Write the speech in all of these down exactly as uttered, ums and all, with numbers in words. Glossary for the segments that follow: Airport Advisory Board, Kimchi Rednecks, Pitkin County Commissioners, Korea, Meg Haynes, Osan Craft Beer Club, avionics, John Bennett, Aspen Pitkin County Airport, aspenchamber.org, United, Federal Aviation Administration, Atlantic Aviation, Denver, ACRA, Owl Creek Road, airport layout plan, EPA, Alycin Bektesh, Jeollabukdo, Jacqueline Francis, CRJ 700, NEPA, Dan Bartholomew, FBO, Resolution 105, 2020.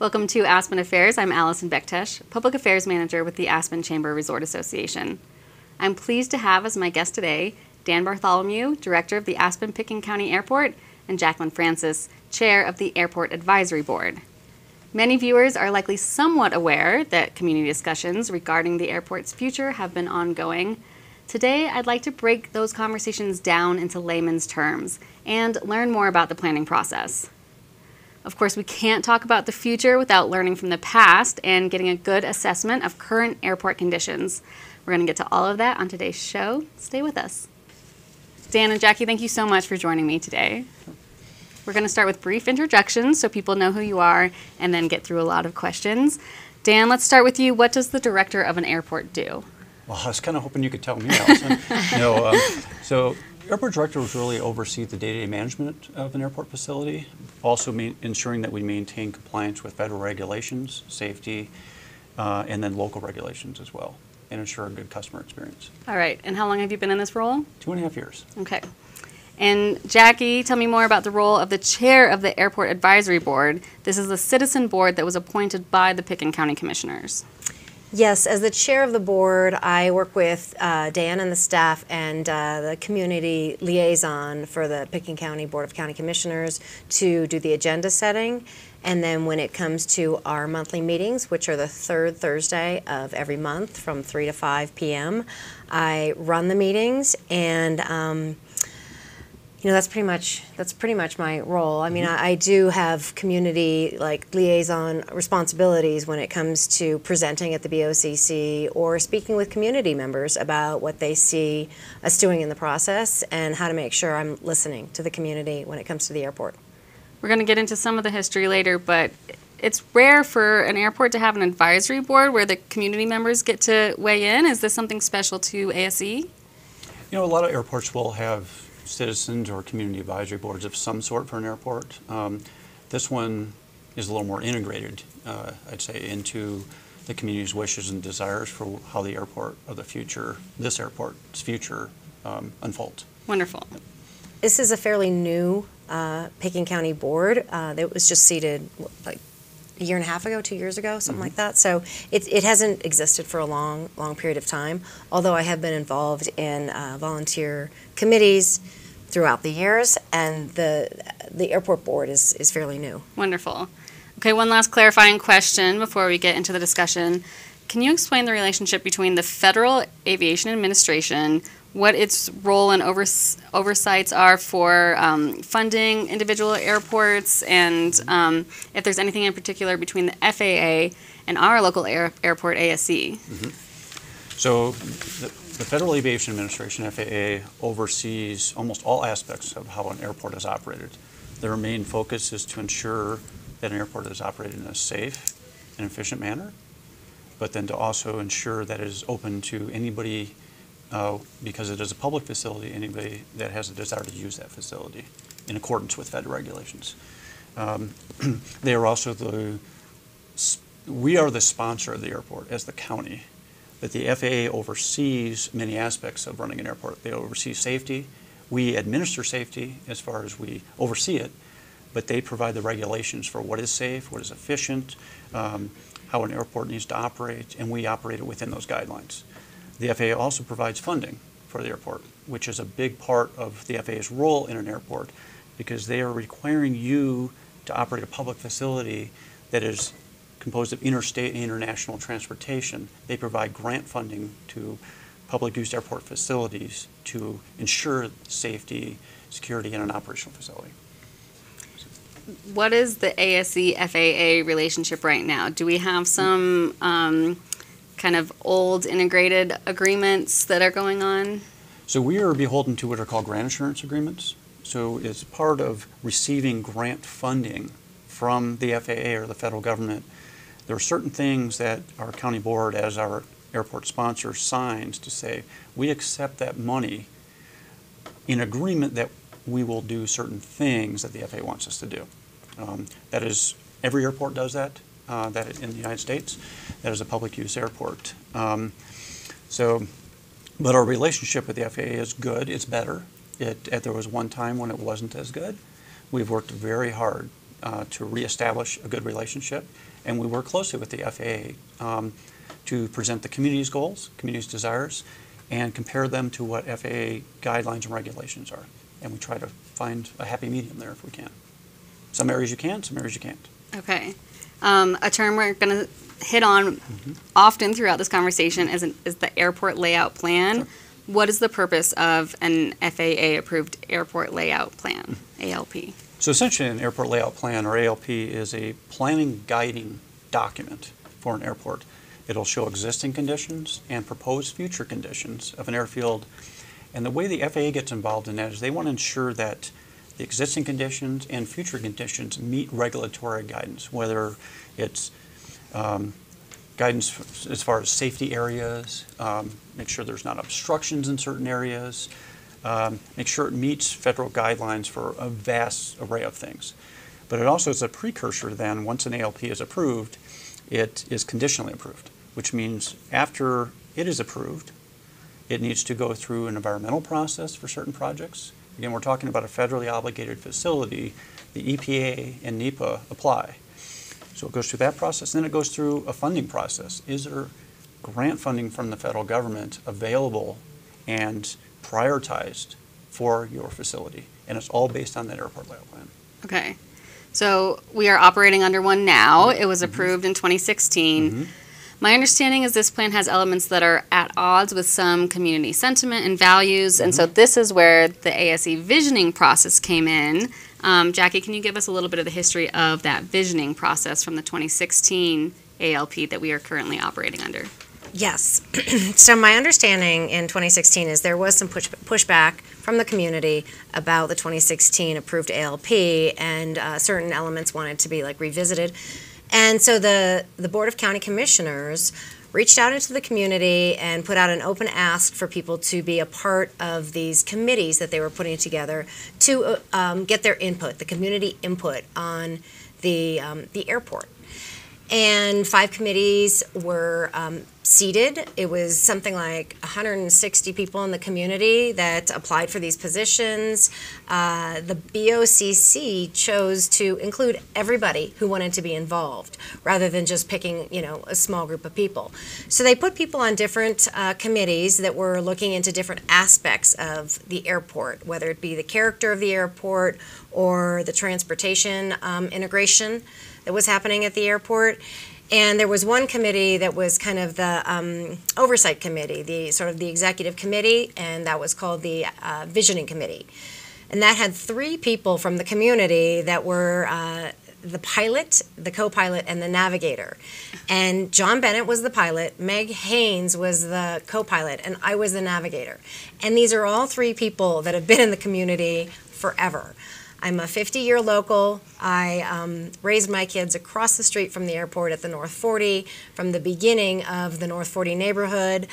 Welcome to Aspen Affairs. I'm Alycin Bektesh, Public Affairs Manager with the Aspen Chamber Resort Association. I'm pleased to have as my guest today Dan Bartholomew, Director of the Aspen Pitkin County Airport, and Jacqueline Francis, Chair of the Airport Advisory Board. Many viewers are likely somewhat aware that community discussions regarding the airport's future have been ongoing. Today, I'd like to break those conversations down into layman's terms and learn more about the planning process. Of course, we can't talk about the future without learning from the past and getting a good assessment of current airport conditions. We're going to get to all of that on today's show. Stay with us. Dan and Jackie, thank you so much for joining me today. We're going to start with brief introductions so people know who you are and then get through a lot of questions. Dan, let's start with you. What does the director of an airport do? Well, I was kind of hoping you could tell me, Alycin. no, um, so. Airport directors really oversee the day-to-day management of an airport facility, also mean, ensuring that we maintain compliance with federal regulations, safety, uh, and then local regulations as well, and ensure a good customer experience. All right. And how long have you been in this role? Two and a half years. Okay. And Jackie, tell me more about the role of the chair of the Airport Advisory Board. This is a citizen board that was appointed by the Pitkin County Commissioners. Yes, as the chair of the board, I work with uh, Dan and the staff and uh, the community liaison for the Pitkin County Board of County Commissioners to do the agenda setting. And then when it comes to our monthly meetings, which are the third Thursday of every month from three to five p m, I run the meetings and um, you know, that's pretty much that's pretty much my role. I mean, I, I do have community like liaison responsibilities when it comes to presenting at the B O C C or speaking with community members about what they see us doing in the process and how to make sure I'm listening to the community when it comes to the airport. We're going to get into some of the history later, but it's rare for an airport to have an advisory board where the community members get to weigh in. Is this something special to A S E? You know, a lot of airports will have citizens or community advisory boards of some sort for an airport. Um, this one is a little more integrated, uh, I'd say, into the community's wishes and desires for how the airport of the future, this airport's future, um, unfolds. Wonderful. This is a fairly new uh, Pitkin County board uh, that was just seated like a year and a half ago, two years ago, something mm-hmm. like that. So it, it hasn't existed for a long, long period of time, although I have been involved in uh, volunteer committees throughout the years, and the the airport board is, is fairly new. Wonderful. Okay, one last clarifying question before we get into the discussion. Can you explain the relationship between the Federal Aviation Administration, what its role and overs oversights are for um, funding individual airports, and um, if there's anything in particular between the F A A and our local air airport, A S E? Mm-hmm. So the, the Federal Aviation Administration, F A A, oversees almost all aspects of how an airport is operated. Their main focus is to ensure that an airport is operated in a safe and efficient manner, but then to also ensure that it is open to anybody, uh, because it is a public facility, anybody that has a desire to use that facility in accordance with federal regulations. Um, they are also the, we are the sponsor of the airport as the county, but the F A A oversees many aspects of running an airport. They oversee safety. We administer safety as far as we oversee it, but they provide the regulations for what is safe, what is efficient, um, how an airport needs to operate, and we operate it within those guidelines. The F A A also provides funding for the airport, which is a big part of the F A A's role in an airport, because they are requiring you to operate a public facility that is composed of interstate and international transportation. They provide grant funding to public use airport facilities to ensure safety, security, and an operational facility. What is the A S E F A A relationship right now? Do we have some um, kind of old integrated agreements that are going on? So we are beholden to what are called grant assurance agreements. So it's part of receiving grant funding from the F A A or the federal government. There are certain things that our county board, as our airport sponsor, signs to say, we accept that money in agreement that we will do certain things that the F A A wants us to do. Um, that is, every airport does that, uh, that in the United States. That is a public use airport. Um, so, but our relationship with the F A A is good, it's better. It, there was one time when it wasn't as good. We've worked very hard uh, to reestablish a good relationship, and we work closely with the F A A um, to present the community's goals, community's desires, and compare them to what F A A guidelines and regulations are. And we try to find a happy medium there if we can. Some areas you can, some areas you can't. Okay. Um, a term we're going to hit on mm-hmm. often throughout this conversation is, an, is the airport layout plan. Sure. What is the purpose of an F A A-approved airport layout plan, A L P? So essentially an airport layout plan, or A L P, is a planning guiding document for an airport. It'll show existing conditions and proposed future conditions of an airfield. And the way the F A A gets involved in that is they want to ensure that the existing conditions and future conditions meet regulatory guidance, whether it's um, guidance as far as safety areas, um, make sure there's not obstructions in certain areas, um, make sure it meets federal guidelines for a vast array of things. But it also is a precursor then, once an A L P is approved, it is conditionally approved, which means after it is approved, it needs to go through an environmental process for certain projects. Again, we're talking about a federally obligated facility. The E P A and NEPA apply. So it goes through that process, and then it goes through a funding process. Is there grant funding from the federal government available and prioritized for your facility? And it's all based on that airport layout plan. Okay. So we are operating under one now. It was approved in twenty sixteen. Mm-hmm. My understanding is this plan has elements that are at odds with some community sentiment and values, mm-hmm. and so this is where the A S E visioning process came in. Um, Jackie, can you give us a little bit of the history of that visioning process from the twenty sixteen A L P that we are currently operating under? Yes. So my understanding in twenty sixteen is there was some push pushback from the community about the twenty sixteen approved A L P, and uh, certain elements wanted to be like revisited. And so the, the Board of County Commissioners reached out into the community and put out an open ask for people to be a part of these committees that they were putting together to um, get their input, the community input on the, um, the airport. And five committees were um, seated. It was something like one hundred sixty people in the community that applied for these positions. Uh, the B O C C chose to include everybody who wanted to be involved, rather than just picking, you know, a small group of people. So they put people on different uh, committees that were looking into different aspects of the airport, whether it be the character of the airport or the transportation um, integration that was happening at the airport. And there was one committee that was kind of the um, oversight committee, the sort of the executive committee, and that was called the uh, visioning committee. And that had three people from the community that were uh, the pilot, the co-pilot, and the navigator. And John Bennett was the pilot, Meg Haynes was the co-pilot, and I was the navigator. And these are all three people that have been in the community forever. I'm a fifty-year local. I um, raised my kids across the street from the airport at the North forty, from the beginning of the North forty neighborhood.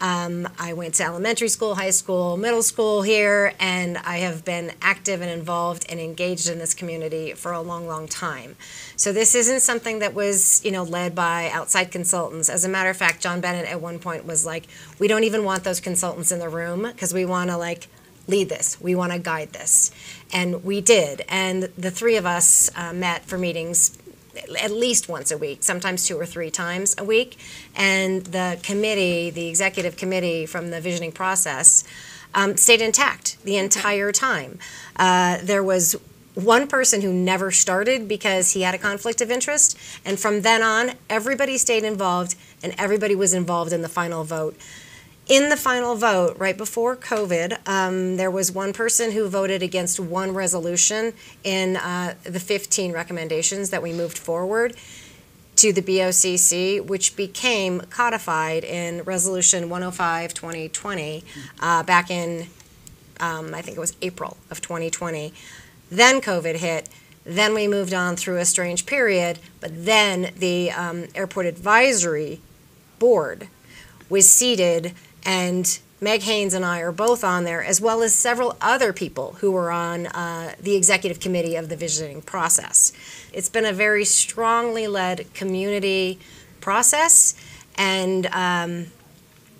Um, I went to elementary school, high school, middle school here, and I have been active and involved and engaged in this community for a long, long time. So this isn't something that was, you know, led by outside consultants. As a matter of fact, John Bennett at one point was like, we don't even want those consultants in the room because we want to, like, lead this. We want to guide this. And we did. And the three of us uh, met for meetings at least once a week, sometimes two or three times a week. And the committee, the executive committee from the visioning process, um, stayed intact the entire time. Uh, there was one person who never started because he had a conflict of interest. And from then on, everybody stayed involved and everybody was involved in the final vote. In the final vote, right before COVID, um, there was one person who voted against one resolution in uh, the fifteen recommendations that we moved forward to the B O C C, which became codified in Resolution one oh five twenty twenty uh, back in, um, I think it was April of twenty twenty. Then COVID hit. Then we moved on through a strange period. But then the um, Airport Advisory Board was seated, and Meg Haynes and I are both on there, as well as several other people who were on uh, the executive committee of the visioning process. It's been a very strongly led community process, and um,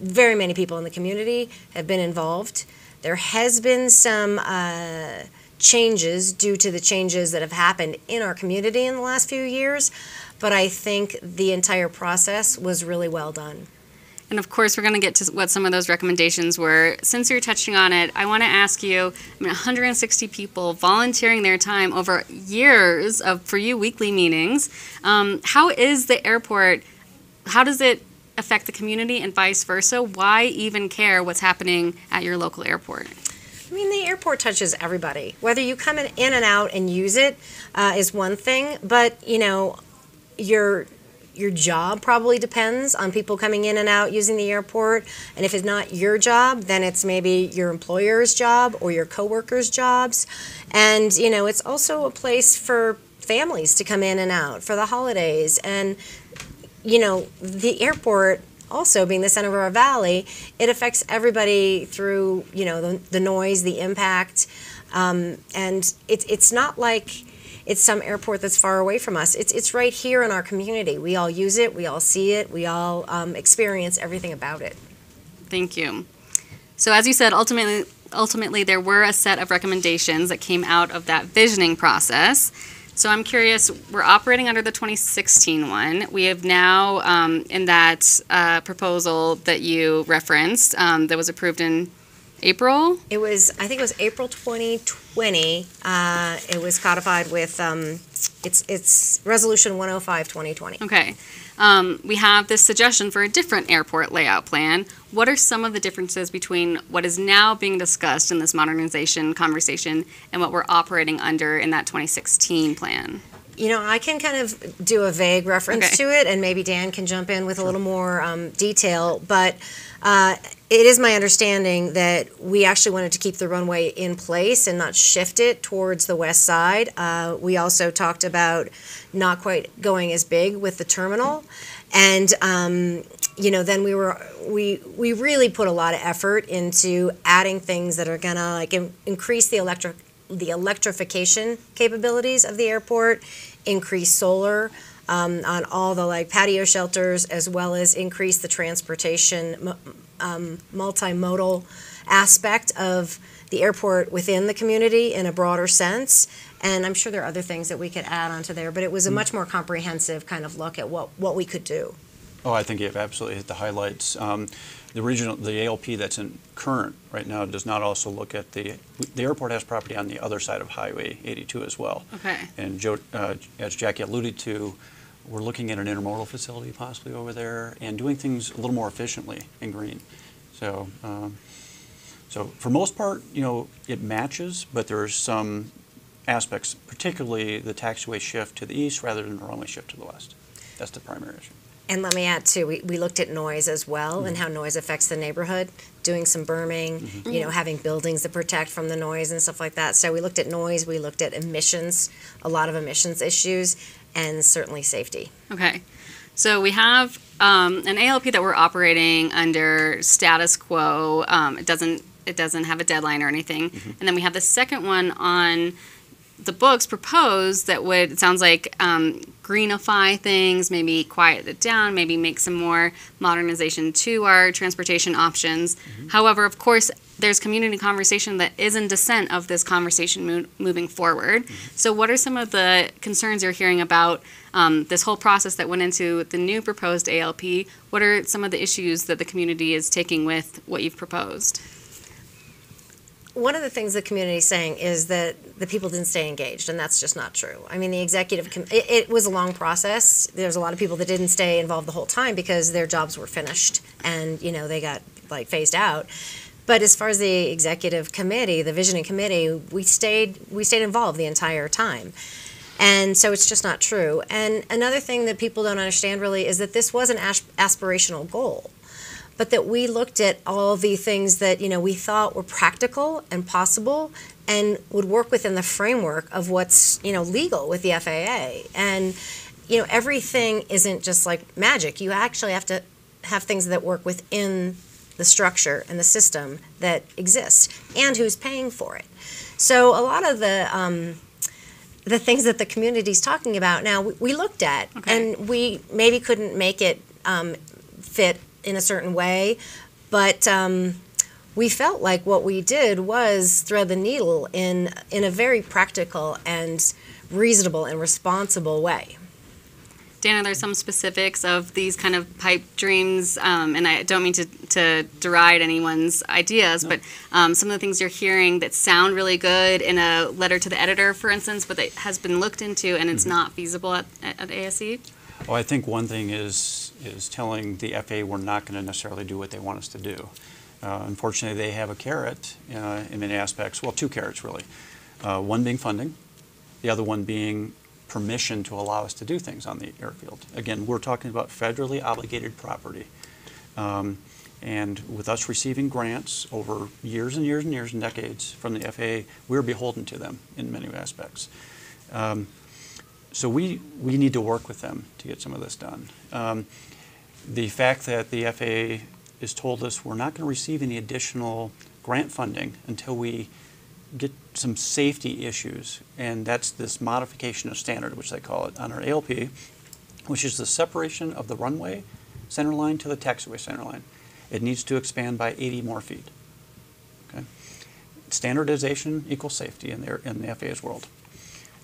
very many people in the community have been involved. There has been some uh, changes due to the changes that have happened in our community in the last few years, but I think the entire process was really well done. And of course, we're going to get to what some of those recommendations were. Since you're touching on it, I want to ask you, I mean, one hundred sixty people volunteering their time over years of, for you, weekly meetings. Um, how is the airport, how does it affect the community and vice versa? Why even care what's happening at your local airport? I mean, the airport touches everybody. Whether you come in, in and out and use it uh, is one thing, but, you know, your your job probably depends on people coming in and out using the airport. And if it's not your job, then it's maybe your employer's job or your coworkers' jobs. And, you know, it's also a place for families to come in and out for the holidays. And, you know, the airport also being the center of our valley, it affects everybody through, you know, the, the noise, the impact. Um, and it, it's not like it's some airport that's far away from us. It's, it's right here in our community. We all use it, we all see it, we all um, experience everything about it. Thank you. So as you said, ultimately, ultimately there were a set of recommendations that came out of that visioning process. So I'm curious, we're operating under the twenty sixteen one. We have now, um, in that uh, proposal that you referenced, um, that was approved in April? It was, I think it was April twenty twenty. Uh, it was codified with, um, it's, it's Resolution one oh five twenty twenty. Okay. Um, we have this suggestion for a different airport layout plan. What are some of the differences between what is now being discussed in this modernization conversation and what we're operating under in that twenty sixteen plan? You know, I can kind of do a vague reference okay. to it, and maybe Dan can jump in with a little more um, detail, but uh, it is my understanding that we actually wanted to keep the runway in place and not shift it towards the west side. Uh, we also talked about not quite going as big with the terminal. And, um, you know, then we were, we, we really put a lot of effort into adding things that are going to like in, increase the electric, the electrification capabilities of the airport, increase solar um, on all the like patio shelters, as well as increase the transportation Um, multimodal aspect of the airport within the community in a broader sense. And I'm sure there are other things that we could add onto there, but it was a much more comprehensive kind of look at what, what we could do. Oh, I think you've absolutely hit the highlights. Um, the regional, the A L P that's in current right now does not also look at the, the airport has property on the other side of Highway eighty-two as well. Okay. And Joe, uh, as Jackie alluded to, we're looking at an intermodal facility possibly over there and doing things a little more efficiently in green. So, um, so for most part, you know, it matches, but there's some aspects, particularly the taxiway shift to the east rather than the runway shift to the west. That's the primary issue. And let me add too, we, we looked at noise as well, mm-hmm. and how noise affects the neighborhood, doing some berming, mm-hmm. you know, having buildings that protect from the noise and stuff like that. So we looked at noise, we looked at emissions, a lot of emissions issues, and certainly safety. Okay. So we have um, an A L P that we're operating under status quo. Um, it doesn't it doesn't have a deadline or anything. Mm-hmm. And then we have the second one on the books proposed that would, it sounds like, um, greenify things, maybe quiet it down, maybe make some more modernization to our transportation options. Mm-hmm. However, of course, there's community conversation that is in dissent of this conversation mo moving forward. Mm-hmm. So what are some of the concerns you're hearing about um, this whole process that went into the new proposed A L P? What are some of the issues that the community is taking with what you've proposed? One of the things the community is saying is that the people didn't stay engaged, and that's just not true. I mean, the executive, com it, it was a long process. There's a lot of people that didn't stay involved the whole time because their jobs were finished and, you know, they got like phased out. But as far as the executive committee, the visioning committee, we stayed we stayed involved the entire time. And so it's just not true. And another thing that people don't understand really is that this was an as aspirational goal, but that we looked at all the things that, you know, we thought were practical and possible and would work within the framework of what's, you know, legal with the F A A. And, you know, everything isn't just like magic. You actually have to have things that work within the structure and the system that exists and who's paying for it. So a lot of the um, the things that the community's talking about now, we, we looked at, okay. and we maybe couldn't make it um, fit in a certain way, but um, we felt like what we did was thread the needle in, in a very practical and reasonable and responsible way. Dan, are there some specifics of these kind of pipe dreams? Um, and I don't mean to, to deride anyone's ideas, no. but um, some of the things you're hearing that sound really good in a letter to the editor, for instance, but that has been looked into and it's mm-hmm. not feasible at, at A S E? Well, I think one thing is, is telling the F A A we're not going to necessarily do what they want us to do. Uh, unfortunately, they have a carrot uh, in many aspects, well, two carrots really. Uh, one being funding, the other one being permission to allow us to do things on the airfield. Again, we're talking about federally obligated property. Um, and with us receiving grants over years and years and years and decades from the F A A, we're beholden to them in many aspects. Um, so we, we need to work with them to get some of this done. Um, the fact that the F A A has told us we're not going to receive any additional grant funding until we get some safety issues, and that's this modification of standard, which they call it, on our A L P, which is the separation of the runway center line to the taxiway center line. It needs to expand by eighty more feet. Okay? Standardization equals safety in, their, in the F A A's world.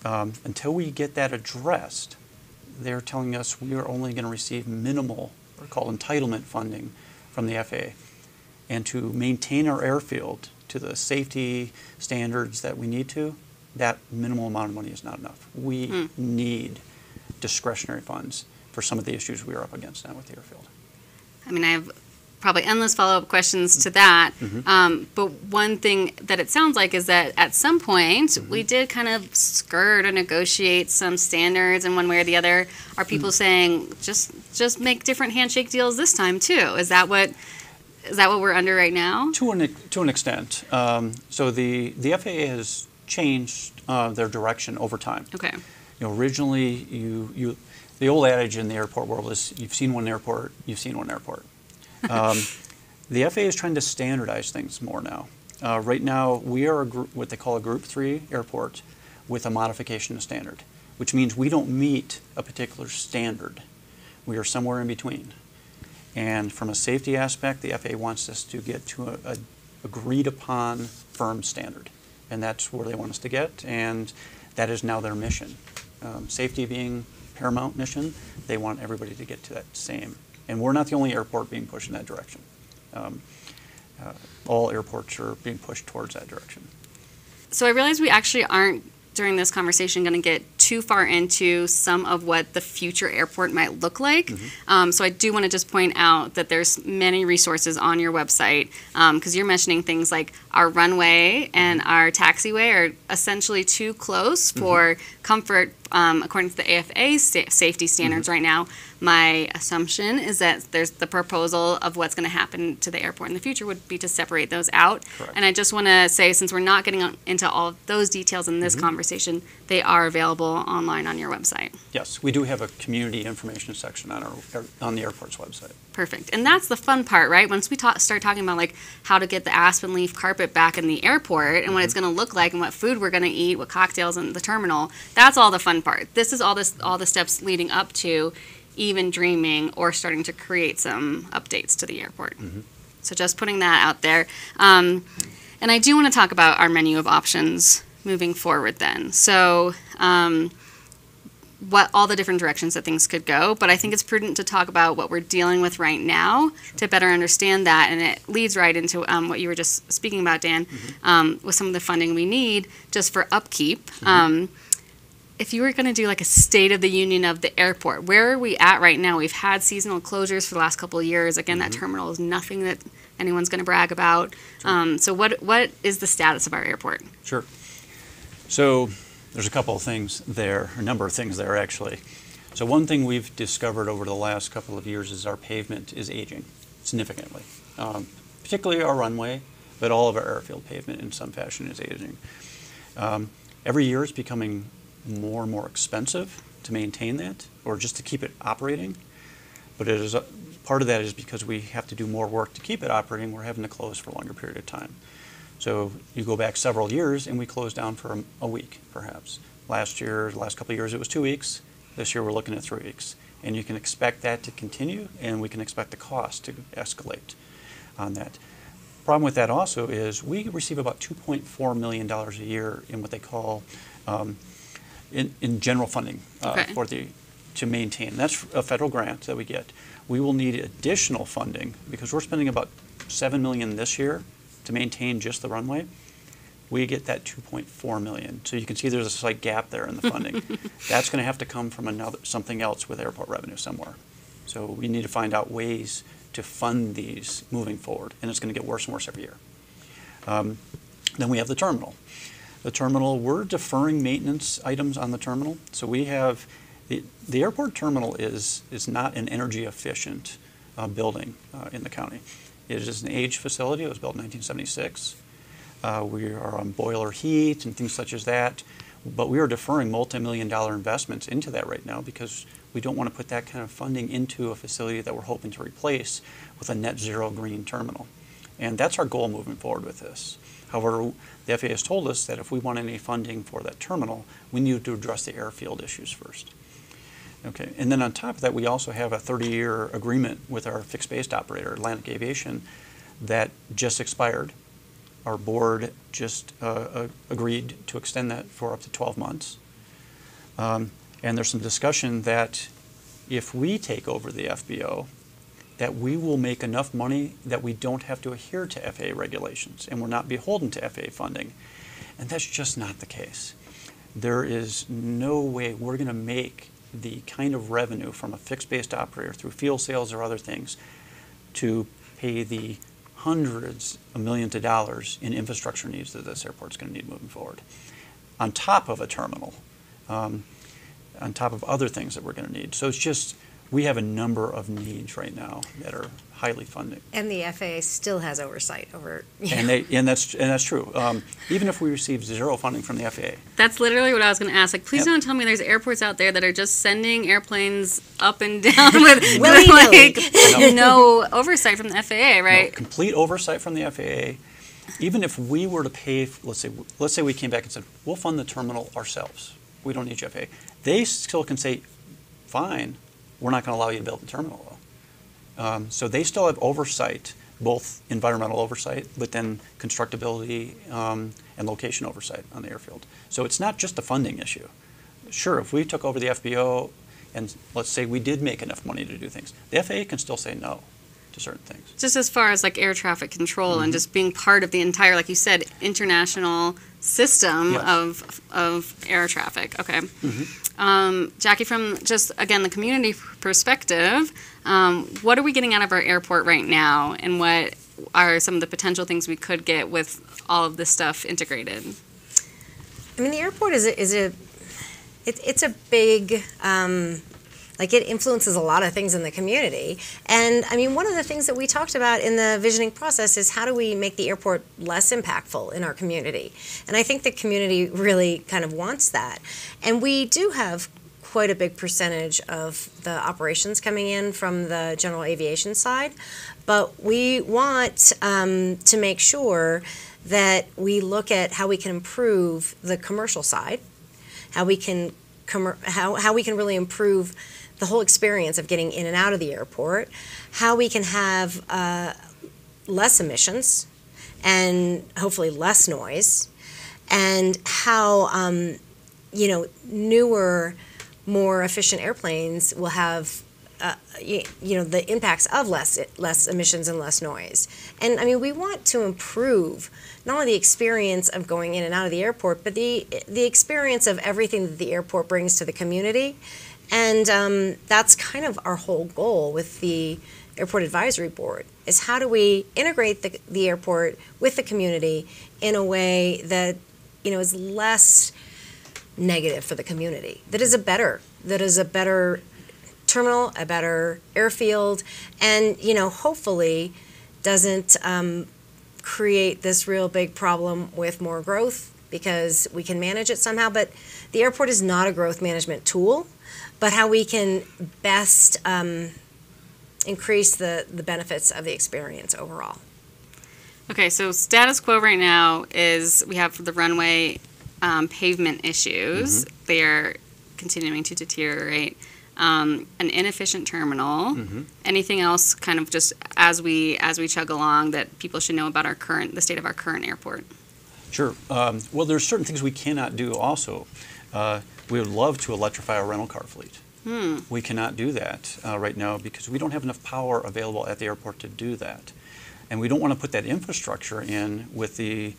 Um, until we get that addressed, they're telling us we are only going to receive minimal, or called entitlement funding, from the F A A. And to maintain our airfield to the safety standards that we need to, that minimal amount of money is not enough. We mm. need discretionary funds for some of the issues we are up against now with the airfield. I mean, I have probably endless follow-up questions to that, mm-hmm. um, but one thing that it sounds like is that at some point, mm-hmm. we did kind of skirt or negotiate some standards in one way or the other. Are people mm-hmm. saying, just just make different handshake deals this time too? Is that what... Is that what we're under right now? To an, to an extent. Um, so the, the F A A has changed uh, their direction over time. Okay. You know, originally, you, you, the old adage in the airport world is, you've seen one airport, you've seen one airport. Um, the F A A is trying to standardize things more now. Uh, right now, we are a group, what they call a Group three airport with a modification of standard, which means we don't meet a particular standard. We are somewhere in between. And from a safety aspect, the F A A wants us to get to a, a agreed upon firm standard. And that's where they want us to get, and that is now their mission. Um, safety being paramount mission, they want everybody to get to that same. And we're not the only airport being pushed in that direction. Um, uh, all airports are being pushed towards that direction. So I realize we actually aren't, during this conversation, going to get too far into some of what the future airport might look like. Mm-hmm. um, so I do want to just point out that there's many resources on your website, because um, you're mentioning things like our runway and our taxiway are essentially too close mm-hmm. for comfort um, according to the A F A sta safety standards mm-hmm. right now. My assumption is that there's the proposal of what's going to happen to the airport in the future would be to separate those out. Correct. And I just want to say, since we're not getting into all of those details in this mm-hmm. conversation, they are available online on your website. Yes, we do have a community information section on our on the airport's website. Perfect. And that's the fun part, right? Once we ta start talking about like how to get the aspen leaf carpet back in the airport and mm-hmm. what it's going to look like and what food we're going to eat, what cocktails in the terminal, that's all the fun part. This is all this all the steps leading up to even dreaming or starting to create some updates to the airport. Mm-hmm. So just putting that out there. Um, and I do want to talk about our menu of options moving forward then. So um, what all the different directions that things could go, but I think it's prudent to talk about what we're dealing with right now sure. to better understand that, and it leads right into um, what you were just speaking about, Dan, mm-hmm. um, with some of the funding we need just for upkeep. Mm-hmm. um, if you were going to do like a state of the union of the airport, where are we at right now? We've had seasonal closures for the last couple of years. Again, mm-hmm. that terminal is nothing that anyone's going to brag about. Sure. Um, so what what is the status of our airport? Sure. So there's a couple of things there, a number of things there actually. So one thing we've discovered over the last couple of years is our pavement is aging significantly, um, particularly our runway, but all of our airfield pavement in some fashion is aging. Um, every year it's becoming more and more expensive to maintain that or just to keep it operating. But it is a, part of that is because we have to do more work to keep it operating. We're having to close for a longer period of time. So you go back several years and we closed down for a, a week, perhaps. Last year, the last couple of years, it was two weeks. This year, we're looking at three weeks. And you can expect that to continue, and we can expect the cost to escalate on that. problem with that also is we receive about two point four million dollars a year in what they call um, in, in general funding uh, okay. for the to maintain. That's a federal grant that we get. We will need additional funding because we're spending about seven million dollars this year to maintain just the runway. We get that two point four million dollars. So you can see there's a slight gap there in the funding. That's going to have to come from another something else with airport revenue somewhere. So we need to find out ways to fund these moving forward, and it's going to get worse and worse every year. Um, then we have the terminal. The terminal, we're deferring maintenance items on the terminal. So we have the, the airport terminal is, is not an energy efficient uh, building uh, in the county. It is an aged facility. It was built in nineteen seventy-six. Uh, we are on boiler heat and things such as that, but we are deferring multi-million dollar investments into that right now because we don't want to put that kind of funding into a facility that we're hoping to replace with a net zero green terminal. And that's our goal moving forward with this. However, the F A A has told us that if we want any funding for that terminal, we need to address the airfield issues first. Okay, and then on top of that, we also have a thirty-year agreement with our fixed-based operator, Atlantic Aviation, that just expired. Our board just uh, uh, agreed to extend that for up to twelve months. Um, and there's some discussion that if we take over the F B O, that we will make enough money that we don't have to adhere to F A A regulations and we're not beholden to F A A funding. And that's just not the case. There is no way we're going to make the kind of revenue from a fixed-based operator through fuel sales or other things to pay the hundreds of millions of dollars in infrastructure needs that this airport's going to need moving forward, on top of a terminal, um, on top of other things that we're going to need. So it's just, we have a number of needs right now that are highly funded. And the F A A still has oversight over. You know. And they, and that's and that's true. Um, even if we receive zero funding from the F A A. That's literally what I was going to ask. Like, please yep. don't tell me there's airports out there that are just sending airplanes up and down with, with like no. no oversight from the F A A, right? No, complete oversight from the F A A. Even if we were to pay, let's say, let's say we came back and said we'll fund the terminal ourselves. We don't need F A A. They still can say, fine. We're not going to allow you to build the terminal, though. Um, so they still have oversight, both environmental oversight, but then constructability um, and location oversight on the airfield. So it's not just a funding issue. Sure, if we took over the F B O and let's say we did make enough money to do things, the F A A can still say no to certain things. Just as far as like air traffic control mm-hmm. and just being part of the entire, like you said, international system yes. of, of air traffic. Okay. Mm-hmm. Um, Jackie, from just, again, the community perspective, um, what are we getting out of our airport right now, and what are some of the potential things we could get with all of this stuff integrated? I mean, the airport is a, is a it, it's a big, um, like it influences a lot of things in the community. And I mean, one of the things that we talked about in the visioning process is how do we make the airport less impactful in our community? And I think the community really kind of wants that. And we do have quite a big percentage of the operations coming in from the general aviation side, but we want um, to make sure that we look at how we can improve the commercial side, how we can, com how, how we can really improve the whole experience of getting in and out of the airport, how we can have uh, less emissions and hopefully less noise, and how um, you know, newer, more efficient airplanes will have uh, you, you know, the impacts of less less emissions and less noise. And I mean, we want to improve not only the experience of going in and out of the airport, but the the experience of everything that the airport brings to the community. And um, that's kind of our whole goal with the Airport Advisory Board, is how do we integrate the, the airport with the community in a way that, you know, is less negative for the community, that is a better, that is a better terminal, a better airfield, and, you know, hopefully doesn't um, create this real big problem with more growth, because we can manage it somehow. But the airport is not a growth management tool, but how we can best um, increase the, the benefits of the experience overall. Okay, so status quo right now is we have the runway um, pavement issues. Mm-hmm. They are continuing to deteriorate. um, an inefficient terminal. Mm-hmm. Anything else, kind of just as we as we chug along, that people should know about our current the state of our current airport? Sure. Um, well, there's certain things we cannot do. Also, uh, we would love to electrify our rental car fleet. Hmm. We cannot do that uh, right now because we don't have enough power available at the airport to do that, and we don't want to put that infrastructure in with the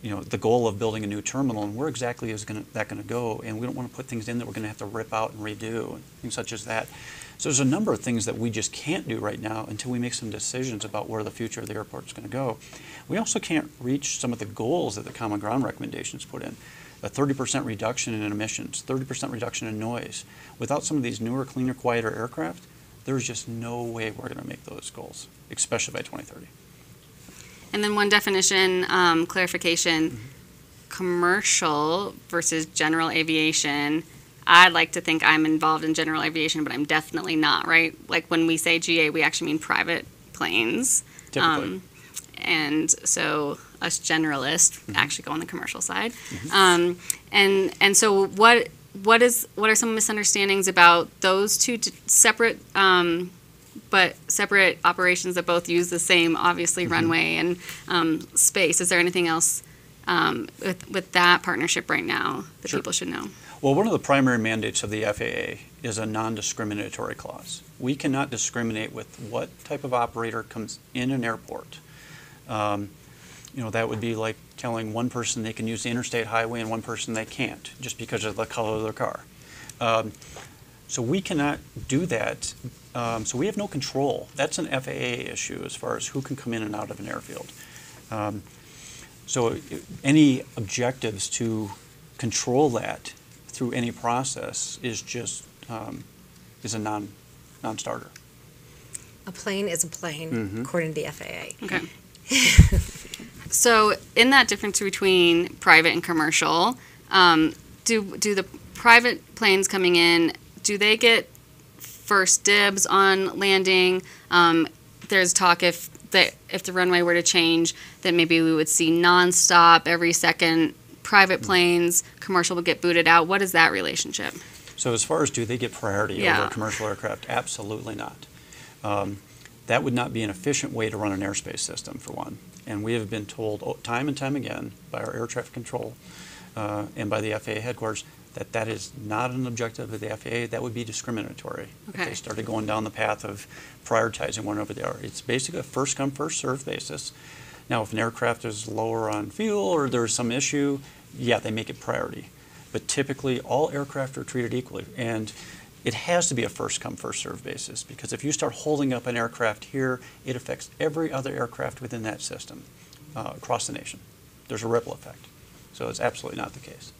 you know, the goal of building a new terminal, and where exactly is gonna, that going to go? And we don't want to put things in that we're going to have to rip out and redo, and things such as that. So there's a number of things that we just can't do right now until we make some decisions about where the future of the airport is going to go. We also can't reach some of the goals that the Common Ground recommendations put in. A thirty percent reduction in emissions, thirty percent reduction in noise. Without some of these newer, cleaner, quieter aircraft, there's just no way we're going to make those goals, especially by twenty thirty. And then one definition, um, clarification, mm-hmm. commercial versus general aviation. I'd like to think I'm involved in general aviation, but I'm definitely not, right? Like when we say G A, we actually mean private planes. Typically. Um, and so us generalists mm-hmm. actually go on the commercial side. Mm-hmm. um, and and so what what is what are some misunderstandings about those two t separate? Um, but separate operations that both use the same, obviously, mm-hmm. runway and um, space. Is there anything else um, with, with that partnership right now that sure. people should know? Well, one of the primary mandates of the F A A is a non-discriminatory clause. We cannot discriminate with what type of operator comes in an airport. Um, you know, that would be like telling one person they can use the interstate highway and one person they can't, just because of the color of their car. Um, So we cannot do that. Um, so we have no control. That's an F A A issue as far as who can come in and out of an airfield. Um, so any objectives to control that through any process is just um, is a non non-starter. A plane is a plane, mm-hmm. according to the F A A. Okay. So in that difference between private and commercial, um, do do the private planes coming in? Do they get first dibs on landing? Um, there's talk if the, if the runway were to change, that maybe we would see nonstop every second private planes, commercial would get booted out. What is that relationship? So as far as do they get priority yeah. over commercial aircraft? Absolutely not. Um, that would not be an efficient way to run an airspace system, for one. And we have been told time and time again by our air traffic control uh, and by the F A A headquarters that that is not an objective of the F A A. That would be discriminatory okay. if they started going down the path of prioritizing one over the other. It's basically a first come, first serve basis. Now, if an aircraft is lower on fuel or there's some issue, yeah, they make it priority. But typically, all aircraft are treated equally. And it has to be a first come, first serve basis, because if you start holding up an aircraft here, it affects every other aircraft within that system uh, across the nation. There's a ripple effect. So it's absolutely not the case.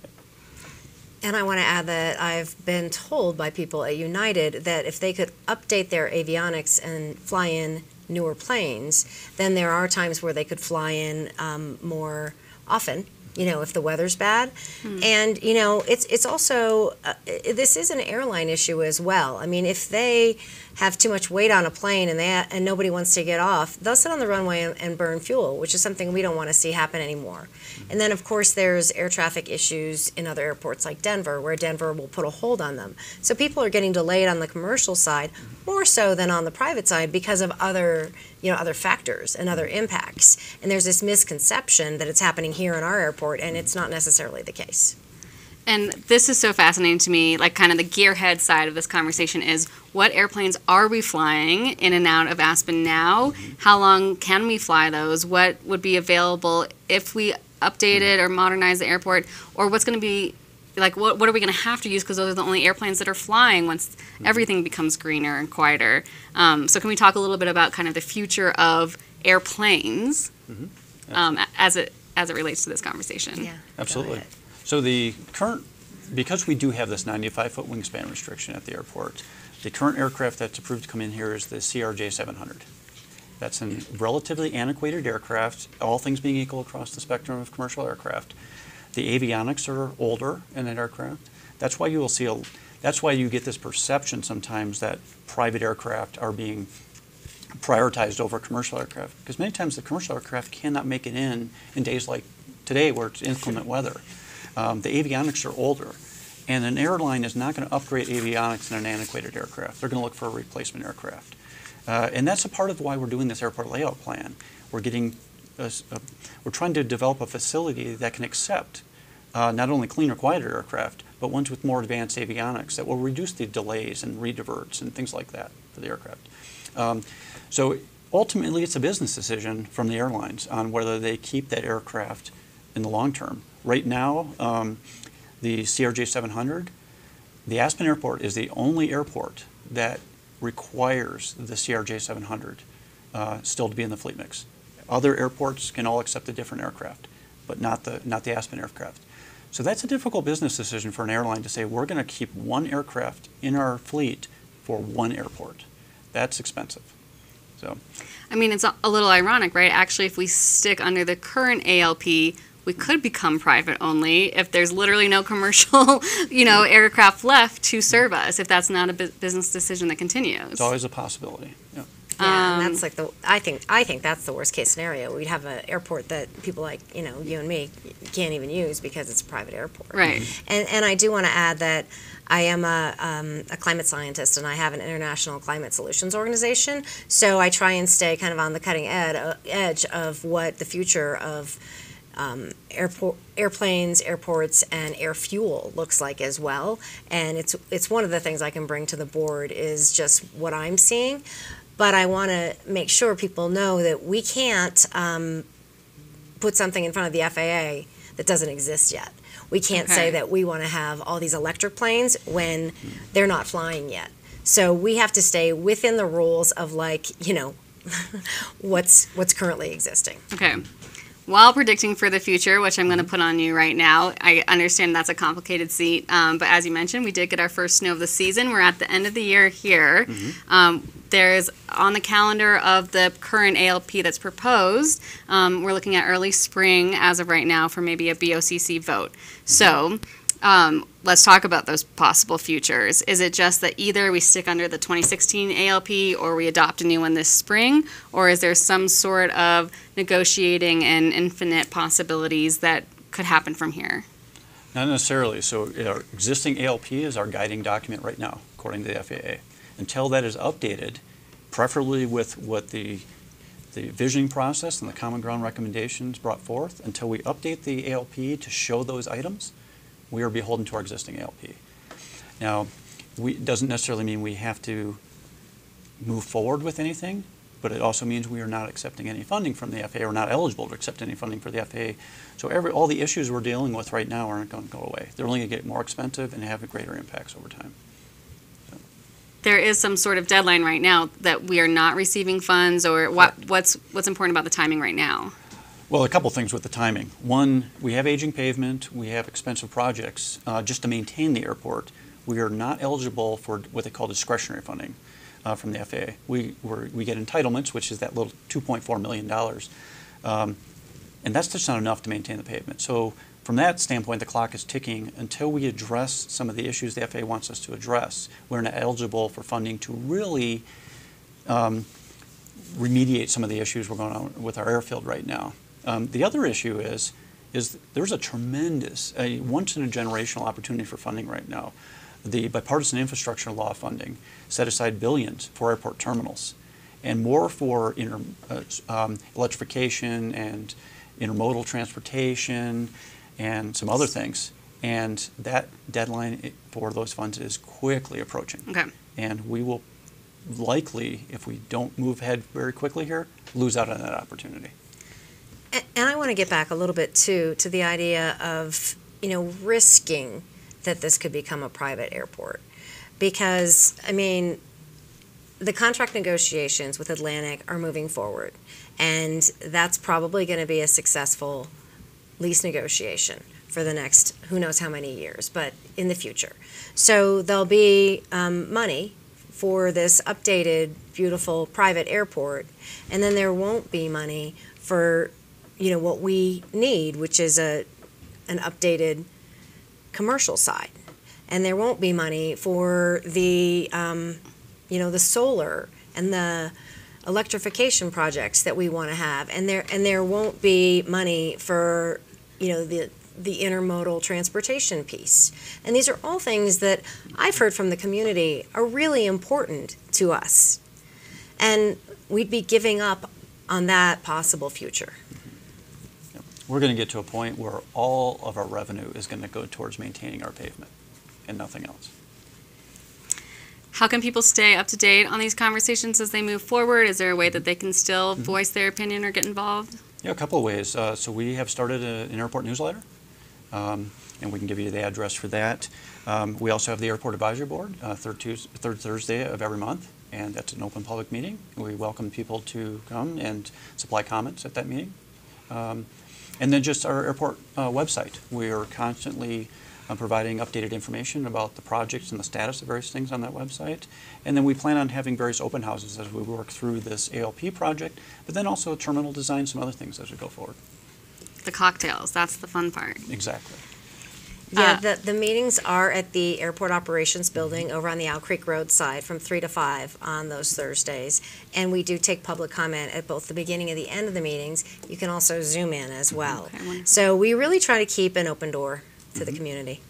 And I want to add that I've been told by people at United that if they could update their avionics and fly in newer planes, then there are times where they could fly in um, more often, you know, if the weather's bad. Mm. And, you know, it's, it's also, uh, this is an airline issue as well. I mean, if they have too much weight on a plane and, they, and nobody wants to get off, they'll sit on the runway and, and burn fuel, which is something we don't want to see happen anymore. And then, of course, there's air traffic issues in other airports like Denver, where Denver will put a hold on them. So people are getting delayed on the commercial side more so than on the private side because of other, you know, other factors and other impacts. And there's this misconception that it's happening here in our airport, and it's not necessarily the case. And this is so fascinating to me, like kind of the gearhead side of this conversation is, what airplanes are we flying in and out of Aspen now? Mm-hmm. How long can we fly those? What would be available if we updated or modernized the airport? Or what's going to be, like, what, what are we going to have to use? Because those are the only airplanes that are flying once mm-hmm. everything becomes greener and quieter. Um, so can we talk a little bit about kind of the future of airplanes mm-hmm. um, as, it, as it relates to this conversation? Yeah, absolutely. So the current, because we do have this ninety-five foot wingspan restriction at the airport, the current aircraft that's approved to come in here is the C R J seven hundred. That's a relatively antiquated aircraft, all things being equal across the spectrum of commercial aircraft. The avionics are older in that aircraft. That's why you will see, a, that's why you get this perception sometimes that private aircraft are being prioritized over commercial aircraft, because many times the commercial aircraft cannot make it in in days like today where it's inclement weather. Um, the avionics are older, And an airline is not going to upgrade avionics in an antiquated aircraft. They're going to look for a replacement aircraft. Uh, and that's a part of why we're doing this airport layout plan. We're getting, a, a, we're trying to develop a facility that can accept uh, not only cleaner, quieter aircraft, but ones with more advanced avionics that will reduce the delays and rediverts and things like that for the aircraft. Um, so ultimately, it's a business decision from the airlines on whether they keep that aircraft in the long term. Right now, um, the C R J seven hundred, the Aspen Airport is the only airport that requires the C R J seven hundred uh, still to be in the fleet mix. Other airports can all accept a different aircraft, but not the, not the Aspen aircraft. So that's a difficult business decision for an airline to say, we're going to keep one aircraft in our fleet for one airport. That's expensive. So, I mean, it's a little ironic, right? Actually, if we stick under the current A L P, we could become private only if there's literally no commercial, you know, aircraft lefttto serve us, if that's not a bu business decision that continues. It's always a possibility. Yeah. Yeah, and that's like the, I think, I think that's the worst case scenario. We'd have an airport that people like, you know, you and me can't even use because it's a private airport. Right. And, and I do want to add that I am a, um, a climate scientist and I have an international climate solutions organization. So I try and stay kind of on the cutting ed, uh, edge of what the future of Um, airport, airplanes, airports, and air fuel looks like as well. And it's it's one of the things I can bring to the board is just what I'm seeing. But I want to make sure people know that we can't um, put something in front of the F A A that doesn't exist yet. We can't okay. say that we want to have all these electric planes when they're not flying yet. So we have to stay within the rules of, like, you know, what's what's currently existing. Okay. While predicting for the future, which I'm going to put on you right now, I understand that's a complicated seat, um, but as you mentioned, we did get our first snow of the season. We're at the end of the year here. Mm-hmm. um, there's on the calendar of the current A L P that's proposed, um, we're looking at early spring as of right now for maybe a B O C C vote. Mm-hmm. So um, let's talk about those possible futures. Is it just that either we stick under the twenty sixteen A L P or we adopt a new one this spring, or is there some sort of negotiating and infinite possibilities that could happen from here? Not necessarily. So our existing A L P is our guiding document right now, according to the F A A. Until that is updated, preferably with what the, the visioning process and the common ground recommendations brought forth, until we update the A L P to show those items, we are beholden to our existing A L P. Now, it doesn't necessarily mean we have to move forward with anything, but it also means we are not accepting any funding from the F A A. We're not eligible to accept any funding for the F A A. So every, all the issues we're dealing with right now aren't going to go away. They're only going to get more expensive and have greater impacts over time. So. There is some sort of deadline right now that we are not receiving funds, or what, what's, what's important about the timing right now? Well, a couple things with the timing. One, we have aging pavement, we have expensive projects. Uh, just to maintain the airport, we are not eligible for what they call discretionary funding uh, from the F A A. We, we're, we get entitlements, which is that little two point four million dollars. Um, and that's just not enough to maintain the pavement. So from that standpoint, the clock is ticking. Until we address some of the issues the F A A wants us to address, we're not eligible for funding to really um, remediate some of the issues we're going on with our airfield right now. Um, the other issue is, is there's a tremendous, a once-in-a-generational opportunity for funding right now. The bipartisan infrastructure law funding set aside billions for airport terminals and more for inter, uh, um, electrification and intermodal transportation and some other things. And that deadline for those funds is quickly approaching. Okay. And we will likely, if we don't move ahead very quickly here, lose out on that opportunity. And I want to get back a little bit, too, to the idea of, you know, risking that this could become a private airport. Because, I mean, the contract negotiations with Atlantic are moving forward. And that's probably going to be a successful lease negotiation for the next who knows how many years, but in the future. So there'll be um, money for this updated, beautiful private airport. And then there won't be money for, you know, what we need, which is a an updated commercial side, and there won't be money for the um, you know, the solar and the electrification projects that we want to have, and there and there won't be money for, you know, the the intermodal transportation piece. And these are all things that I've heard from the community are really important to us. And we'd be giving up on that possible future. We're going to get to a point where all of our revenue is going to go towards maintaining our pavement and nothing else. How can people stay up to date on these conversations as they move forward? Is there a way that they can still voice their opinion or get involved? Yeah, a couple of ways. Uh, so we have started a, an airport newsletter, um, and we can give you the address for that. Um, we also have the Airport Advisory Board, uh, third, Tuesday, third Thursday of every month, and that's an open public meeting. We welcome people to come and supply comments at that meeting. Um, and then just our airport uh, website. We are constantly Uh, providing updated information about the projects and the status of various things on that website. And then we plan on having various open houses as we work through this A L P project, but then also terminal design, some other things as we go forward. The cocktails, that's the fun part. Exactly. Yeah, uh, the, the meetings are at the Airport Operations Building over on the Owl Creek Road side from three to five on those Thursdays. And we do take public comment at both the beginning and the end of the meetings. You can also Zoom in as well. Okay, so we really try to keep an open door to the community.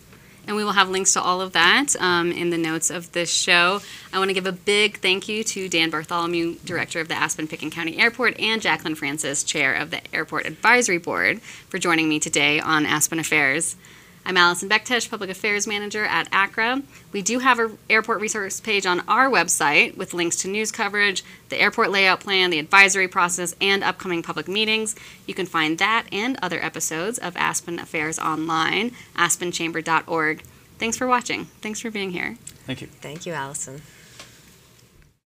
And we will have links to all of that um, in the notes of this show. I want to give a big thank you to Dan Bartholomew, Director of the Aspen Pitkin County Airport, and Jacqueline Francis, Chair of the Airport Advisory Board, for joining me today on Aspen Affairs. I'm Alycin Bektesh, Public Affairs Manager at A C R A. We do have an airport resource page on our website with links to news coverage, the airport layout plan, the advisory process, and upcoming public meetings. You can find that and other episodes of Aspen Affairs online, aspen chamber dot org. Thanks for watching. Thanks for being here. Thank you. Thank you, Alycin.